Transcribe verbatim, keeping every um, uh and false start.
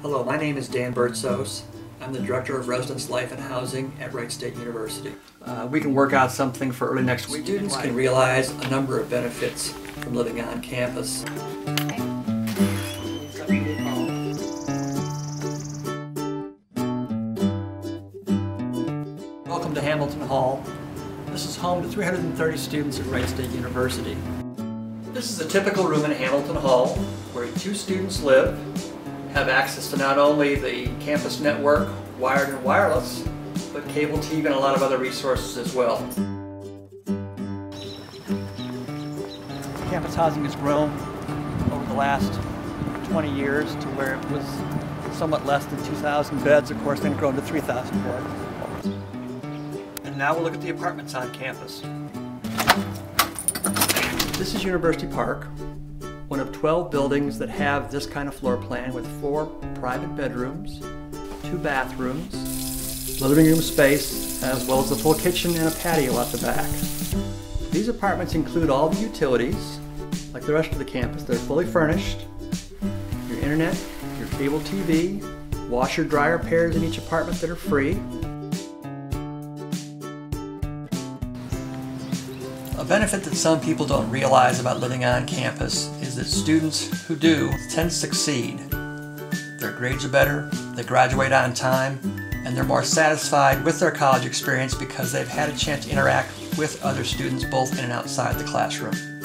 Hello, my name is Dan Bertzos. I'm the Director of Residence Life and Housing at Wright State University. Uh, we can work out something for early next week. Students can realize a number of benefits from living on campus. Welcome to Hamilton Hall. This is home to three hundred thirty students at Wright State University. This is a typical room in Hamilton Hall where two students live, have access to not only the campus network, wired and wireless, but cable T V and a lot of other resources as well. Campus housing has grown over the last twenty years to where it was somewhat less than two thousand beds. Of course, then grown to three thousand beds. And now we'll look at the apartments on campus. This is University Park, one of twelve buildings that have this kind of floor plan with four private bedrooms, two bathrooms, living room space, as well as the full kitchen and a patio at the back. These apartments include all the utilities, like the rest of the campus. They're fully furnished. Your internet, your cable T V, washer dryer pairs in each apartment that are free. A benefit that some people don't realize about living on campus is that students who do tend to succeed. Their grades are better, they graduate on time, and they're more satisfied with their college experience because they've had a chance to interact with other students both in and outside the classroom.